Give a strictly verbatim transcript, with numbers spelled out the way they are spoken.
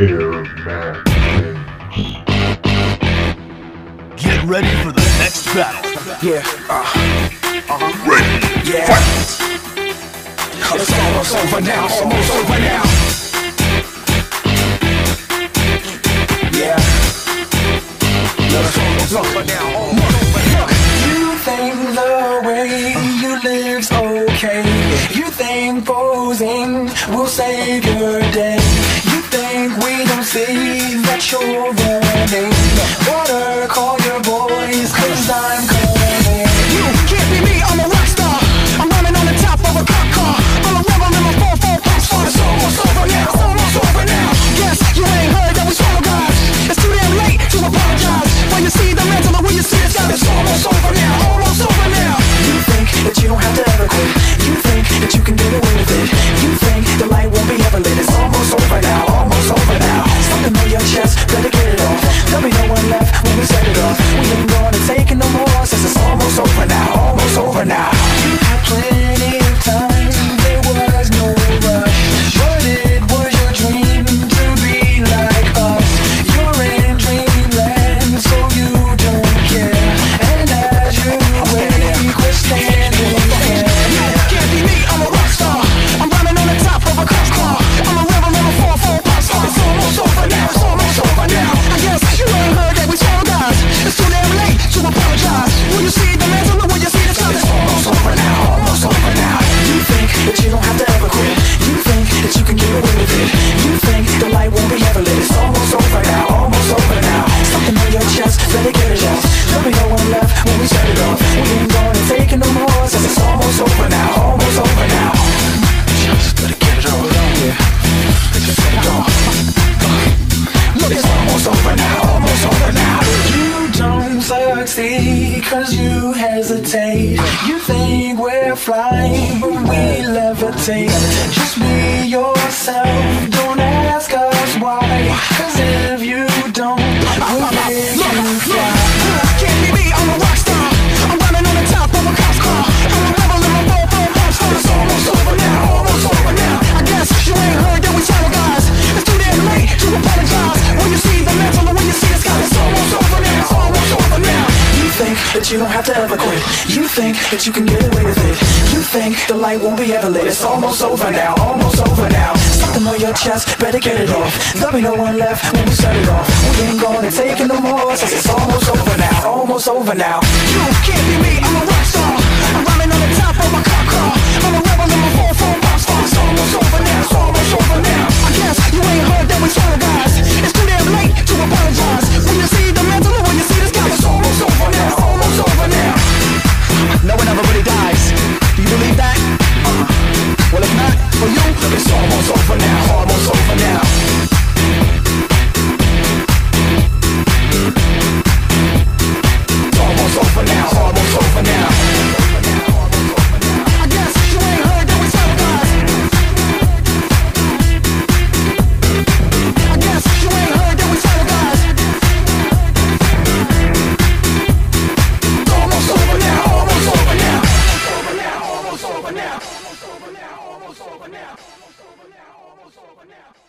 Air Max. Get ready for the next battle. Yeah. Uh, uh-huh. Ready. Yeah. Fight. It's almost over now. Almost over now. Look, look, look. You think the way you live's okay. You think posing will save your day. You think we don't see that you're running. Water, call your boys, cause I'm coming. You can't be me, I'm a rock star. I'm running on the top of a cop car. I'm a rebel in my four four pass for the soul. It's almost over now, almost over now. Yes, you ain't heard that we swallow guys. It's too damn late to apologize. When you see the mantle and when you see it's got it's almost over now, almost over now. You think that you don't have to ever quit. You think that you can get away with it. You think the light won't be ever lit. It's almost over now, almost over now. Something on your chest, better get it off. There'll be no one left when we set it off. We ain't gonna take it no more since it's almost over now, almost over now. You had plenty of time, there was no rush. But it was your dream to be like us. You're in dream. Just be yourself, don't ask us why. Cause if you don't, we'll make you fly. Can't be me, I'm a rock star. I'm running on the top of a cop's car. I'm a rebel in my four four pop star. It's almost over now, almost over now. I guess you ain't heard that we shallow guys. It's too damn late to apologize. When you see the mantle and when you see the sky, it's almost over now, almost over now. You think that you don't have to ever quit. You think that you can get away with it. You think the light won't be ever lit. It's almost over now, almost over now. Something on your chest, better get it off. There'll be no one left when we set it off. We ain't gonna take it no more since it's almost over now, almost over now. You can't be me, I'm a rock star. I'm running on the top of my cop car. I'm a rebel in my four four pop star. It's almost over now, it's almost over now. I guess you ain't heard that we shallow guys. It's too damn late to apologize. When you see the mantle and when you see the sky, it's almost over now, almost over now. No one ever really dies. Do you believe that? Uh, well, if not for you, it's almost over now, almost over now. It's almost over now, almost over now. I guess you ain't heard that we shallow guys. I guess you ain't heard that we shallow guys. It's almost over now. Almost over now, almost over now, almost over now, almost over now, almost over now.